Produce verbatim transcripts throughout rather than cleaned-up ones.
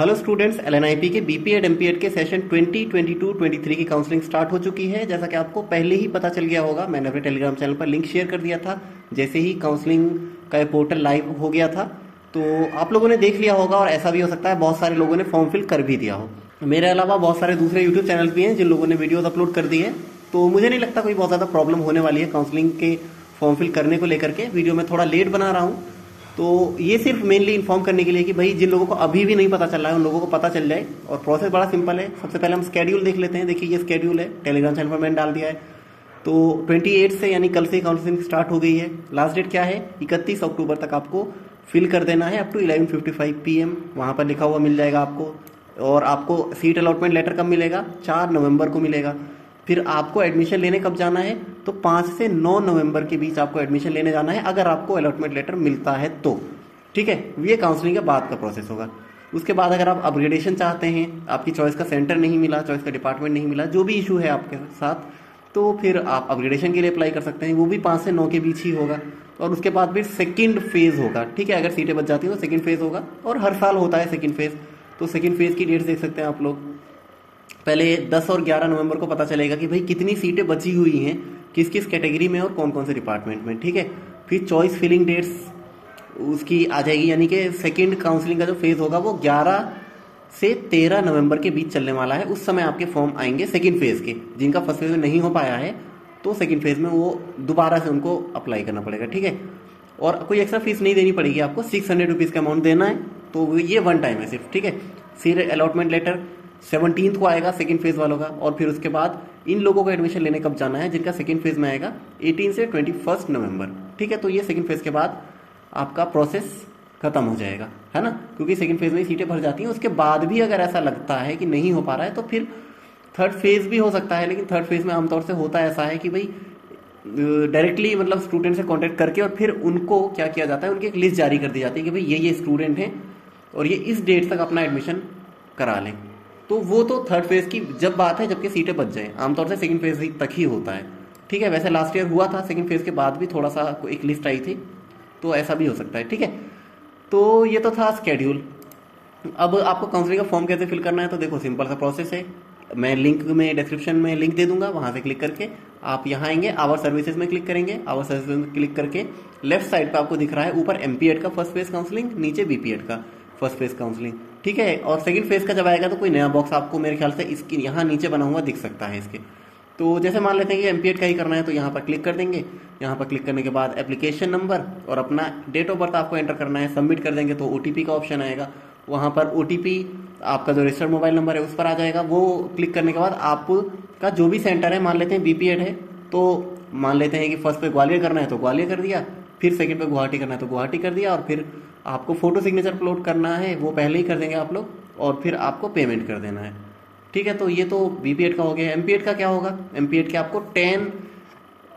Hello students, एलएनआईपी के BPEd MPEd के session twenty, twenty two, twenty three की counselling start हो चुकी है। जैसा कि आपको पहले ही पता चल गया होगा, मैंने अपने टेलीग्राम चैनल पर लिंक शेयर कर दिया था जैसे ही काउंसलिंग का पोर्टल लाइव हो गया था। तो आप लोगों ने देख लिया होगा और ऐसा भी हो सकता है बहुत सारे लोगों ने फॉर्म फिल कर भी दिया हो। मेरे अलावा बहुत सारे दूसरे यूट्यूब चैनल भी हैं जिन लोगों ने वीडियोज़ अपलोड कर दी है। तो मुझे नहीं लगता कोई बहुत ज़्यादा प्रॉब्लम होने वाली है काउंसलिंग के फॉर्म फिल करने को लेकर के। वीडियो में थोड़ा लेट बना रहा हूँ, तो ये सिर्फ मेनली इन्फॉर्म करने के लिए कि भाई जिन लोगों को अभी भी नहीं पता चल रहा है उन लोगों को पता चल जाए। और प्रोसेस बड़ा सिंपल है। सबसे पहले हम स्केड्यूल देख लेते हैं। देखिए ये स्केड्यूल है, टेलीग्राम चैनल पर मैंने डाल दिया है। तो अट्ठाईस से यानी कल से काउंसलिंग स्टार्ट हो गई है। लास्ट डेट क्या है, इकतीस अक्टूबर तक आपको फिल कर देना है up to eleven fifty five P M. वहाँ पर लिखा हुआ मिल जाएगा आपको। और आपको सीट अलॉटमेंट लेटर कब मिलेगा, चार नवम्बर को मिलेगा। फिर आपको एडमिशन लेने कब जाना है, तो पाँच से नौ नवंबर के बीच आपको एडमिशन लेने जाना है अगर आपको अलॉटमेंट लेटर मिलता है तो। ठीक है, ये काउंसलिंग के बाद का प्रोसेस होगा। उसके बाद अगर आप अपग्रेडेशन चाहते हैं, आपकी चॉइस का सेंटर नहीं मिला, चॉइस का डिपार्टमेंट नहीं मिला, जो भी इशू है आपके साथ, तो फिर आप अपग्रेडेशन के लिए अप्लाई कर सकते हैं। वो भी पाँच से नौ के बीच ही होगा। और उसके बाद फिर सेकेंड फेज़ होगा। ठीक है, अगर सीटें बच जाती हैं तो सेकेंड फेज़ होगा और हर साल होता है सेकेंड फेज़। तो सेकेंड फेज़ की डेट्स देख सकते हैं आप लोग। पहले दस और ग्यारह नवंबर को पता चलेगा कि भाई कितनी सीटें बची हुई हैं किस किस कैटेगरी में और कौन कौन से डिपार्टमेंट में। ठीक है, फिर चॉइस फिलिंग डेट्स उसकी आ जाएगी, यानी कि सेकंड काउंसलिंग का जो फेज़ होगा वो ग्यारह से तेरह नवंबर के बीच चलने वाला है। उस समय आपके फॉर्म आएंगे सेकंड फेज़ के, जिनका फर्स्ट फेज़ में नहीं हो पाया है तो सेकंड फेज़ में वो दोबारा से उनको अप्लाई करना पड़ेगा। ठीक है, और कोई एक्स्ट्रा फीस नहीं देनी पड़ेगी आपको, सिक्स हंड्रेड रुपीज़ का अमाउंट देना है। तो ये वन टाइम है सिर्फ। ठीक है, फिर अलॉटमेंट लेटर सेवनटीन को आएगा सेकंड फेज़ वालों का। और फिर उसके बाद इन लोगों को एडमिशन लेने कब जाना है जिनका सेकंड फेज़ में आएगा अठारह से इक्कीस नवंबर। ठीक है, तो ये सेकंड फेज़ के बाद आपका प्रोसेस खत्म हो जाएगा, है ना, क्योंकि सेकंड फेज़ में सीटें भर जाती हैं। उसके बाद भी अगर ऐसा लगता है कि नहीं हो पा रहा है तो फिर थर्ड फेज़ भी हो सकता है। लेकिन थर्ड फेज़ में आमतौर से होता ऐसा है कि भाई डायरेक्टली मतलब स्टूडेंट से कॉन्टैक्ट करके और फिर उनको क्या किया जाता है, उनकी एक लिस्ट जारी कर दी जाती है कि भाई ये ये स्टूडेंट हैं और ये इस डेट तक अपना एडमिशन करा लें। तो वो तो थर्ड फेज़ की जब बात है जबकि सीटें बच जाएं। आमतौर से सेकंड फेज़ तक ही होता है। ठीक है, वैसे लास्ट ईयर हुआ था सेकंड फेज़ के बाद भी थोड़ा सा एक लिस्ट आई थी, तो ऐसा भी हो सकता है। ठीक है, तो ये तो था स्केड्यूल। अब आपको काउंसलिंग का फॉर्म कैसे फिल करना है, तो देखो सिंपल सा प्रोसेस है। मैं लिंक में डिस्क्रिप्शन में लिंक दे दूंगा, वहाँ से क्लिक करके आप यहाँ आएंगे, आवर सर्विसेज में क्लिक करेंगे। आवर सर्विसेज में क्लिक करके लेफ्ट साइड पर आपको दिख रहा है ऊपर एमपीएड का फर्स्ट फेज़ काउंसलिंग, नीचे बीपीएड का फर्स्ट फेज़ काउंसलिंग। ठीक है, और सेकंड फेज़ का जब आएगा तो कोई नया बॉक्स आपको मेरे ख्याल से इसके यहाँ नीचे बना हुआ दिख सकता है इसके। तो जैसे मान लेते हैं कि एमपीएड का ही करना है तो यहाँ पर क्लिक कर देंगे। यहाँ पर क्लिक करने के बाद एप्लीकेशन नंबर और अपना डेट ऑफ बर्थ आपको एंटर करना है। सबमिट कर देंगे तो ओटीपी का ऑप्शन आएगा। वहाँ पर ओटीपी आपका जो रजिस्टर्ड मोबाइल नंबर है उस पर आ जाएगा। वो क्लिक करने के बाद आपका जो भी सेंटर है, मान लेते हैं बीपीएड है तो मान लेते हैं कि फर्स्ट पे ग्वालियर करना है तो ग्वालियर कर दिया, फिर सेकेंड पे गुवाहाटी करना है तो गुवाहाटी कर दिया, और फिर आपको फोटो सिग्नेचर अपलोड करना है वो पहले ही कर देंगे आप लोग, और फिर आपको पेमेंट कर देना है। ठीक है, तो ये तो बीपीएड का हो गया। एमपीएड का क्या होगा, एमपीएड के आपको टेन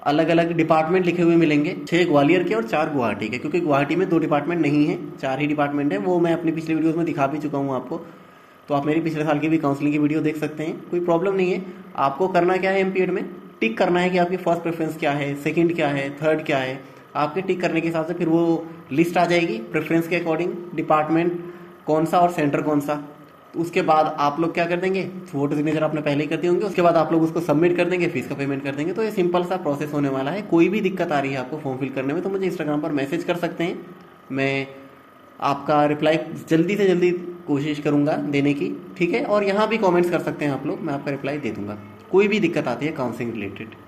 अलग अलग डिपार्टमेंट लिखे हुए मिलेंगे, छः ग्वालियर के और चार गुवाहाटी के, क्योंकि गुवाहाटी में दो डिपार्टमेंट नहीं है, चार ही डिपार्टमेंट है। वो मैं अपने पिछले वीडियोज़ में दिखा भी चुका हूँ आपको, तो आप मेरे पिछले साल की भी काउंसलिंग की वीडियो देख सकते हैं, कोई प्रॉब्लम नहीं है। आपको करना क्या है, एमपीएड में टिक करना है कि आपकी फर्स्ट प्रेफरेंस क्या है, सेकेंड क्या है, थर्ड क्या है। आपके टिक करने के हिसाब से फिर वो लिस्ट आ जाएगी प्रेफरेंस के अकॉर्डिंग, डिपार्टमेंट कौन सा और सेंटर कौन सा। उसके बाद आप लोग क्या कर देंगे, फोटो सिग्नेचर आपने पहले ही कर दिए होंगे, उसके बाद आप लोग उसको सबमिट कर देंगे, फीस का पेमेंट कर देंगे। तो ये सिंपल सा प्रोसेस होने वाला है। कोई भी दिक्कत आ रही है आपको फॉर्म फिल करने में तो मुझे इंस्टाग्राम पर मैसेज कर सकते हैं, मैं आपका रिप्लाई जल्दी से जल्दी कोशिश करूँगा देने की। ठीक है, और यहाँ भी कॉमेंट्स कर सकते हैं आप लोग, मैं आपका रिप्लाई दे दूँगा। कोई भी दिक्कत आती है काउंसलिंग रिलेटेड।